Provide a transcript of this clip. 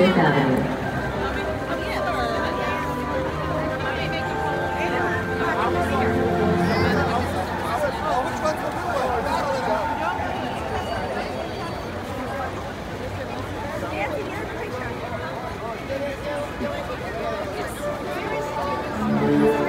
Fifth Avenue.